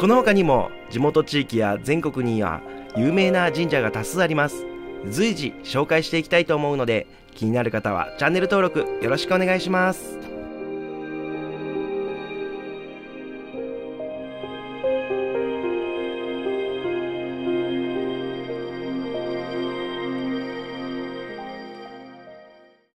この他にも地元地域や全国には有名な神社が多数あります。随時紹介していきたいと思うので、気になる方はチャンネル登録よろしくお願いします。